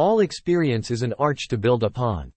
All experience is an arch to build upon.